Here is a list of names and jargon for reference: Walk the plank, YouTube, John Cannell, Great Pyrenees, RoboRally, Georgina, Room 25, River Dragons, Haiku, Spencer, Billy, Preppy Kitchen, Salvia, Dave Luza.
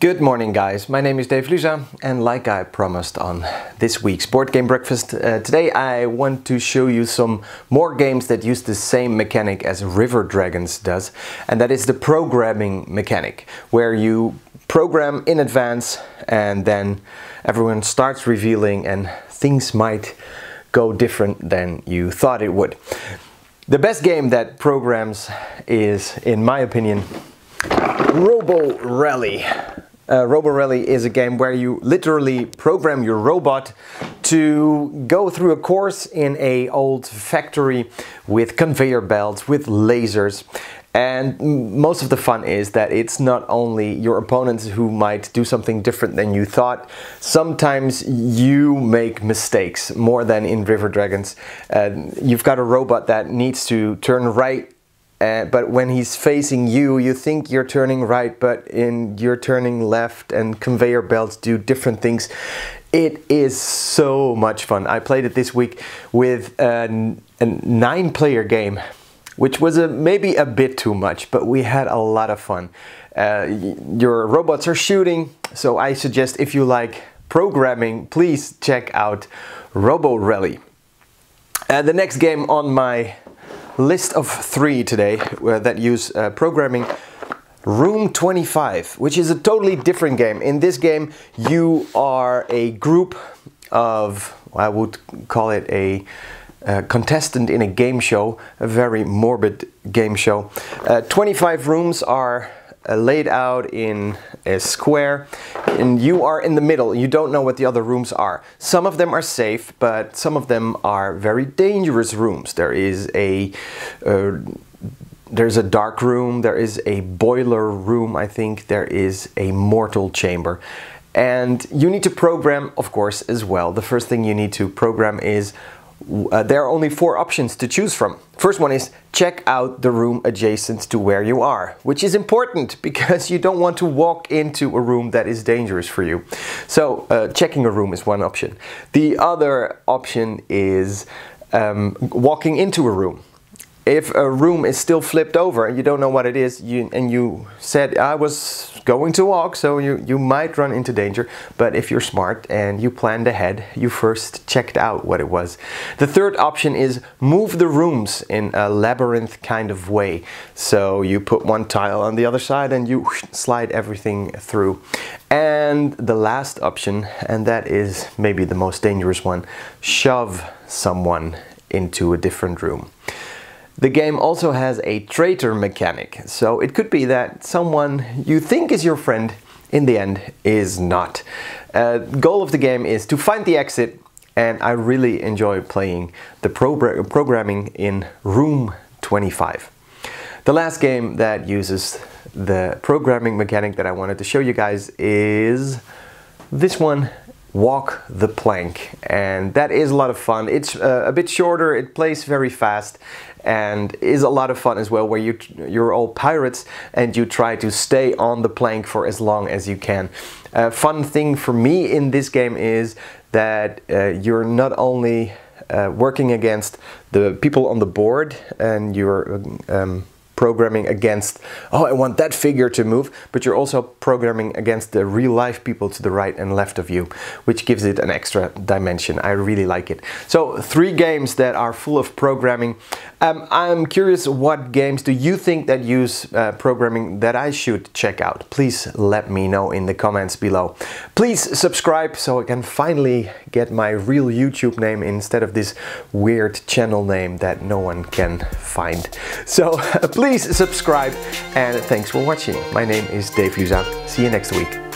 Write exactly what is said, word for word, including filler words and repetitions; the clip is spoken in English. Good morning, guys. My name is Dave Luza, and like I promised on this week's board game breakfast, uh, today I want to show you some more games that use the same mechanic as River Dragons does, and that is the programming mechanic, where you program in advance and then everyone starts revealing and things might go different than you thought it would. The best game that programs is, in my opinion, RoboRally. Uh, RoboRally is a game where you literally program your robot to go through a course in a old factory with conveyor belts, with lasers. And most of the fun is that it's not only your opponents who might do something different than you thought. Sometimes you make mistakes more than in River Dragons. Uh, you've got a robot that needs to turn right, Uh, but when he's facing you, you think you're turning right, but in you're turning left, and conveyor belts do different things. It is so much fun. I played it this week with a, a nine-player game, which was a, maybe a bit too much, but we had a lot of fun. Uh, your robots are shooting, so I suggest if you like programming, please check out RoboRally. Uh, the next game on my list of three today uh, that use uh, programming, Room twenty-five, which is a totally different game. In this game you are a group of, I would call it a uh, contestant in a game show, a very morbid game show. Uh, twenty-five rooms are Uh, laid out in a square, and you are in the middle. You don't know what the other rooms are. Some of them are safe, but some of them are very dangerous rooms. There is a uh, there's a dark room, there is a boiler room, I think, there is a mortal chamber. And you need to program, of course, as well. The first thing you need to program is Uh, there are only four options to choose from. First one is check out the room adjacent to where you are, which is important because you don't want to walk into a room that is dangerous for you. So uh, checking a room is one option. The other option is um, walking into a room. If a room is still flipped over and you don't know what it is, you, and you said, I was going to walk, so you, you might run into danger. But if you're smart and you planned ahead, you first checked out what it was. The third option is move the rooms in a labyrinth kind of way. So you put one tile on the other side and you slide everything through. And the last option, and that is maybe the most dangerous one, shove someone into a different room. The game also has a traitor mechanic, so it could be that someone you think is your friend, in the end, is not. Uh, goal of the game is to find the exit, and I really enjoy playing the pro- programming in Room twenty-five. The last game that uses the programming mechanic that I wanted to show you guys is this one, Walk the Plank, and that is a lot of fun. It's uh, a bit shorter, it plays very fast, and is a lot of fun as well, where you, you're all pirates and you try to stay on the plank for as long as you can. A fun thing for me in this game is that uh, you're not only uh, working against the people on the board, and you're um, programming against, oh, I want that figure to move, but you're also programming against the real-life people to the right and left of you, which gives it an extra dimension. I really like it. So, three games that are full of programming. Um, I'm curious, what games do you think that use uh, programming that I should check out? Please let me know in the comments below. Please subscribe so I can finally get my real YouTube name instead of this weird channel name that no one can find. So, please. Please subscribe, and thanks for watching. My name is Dave Luza. See you next week.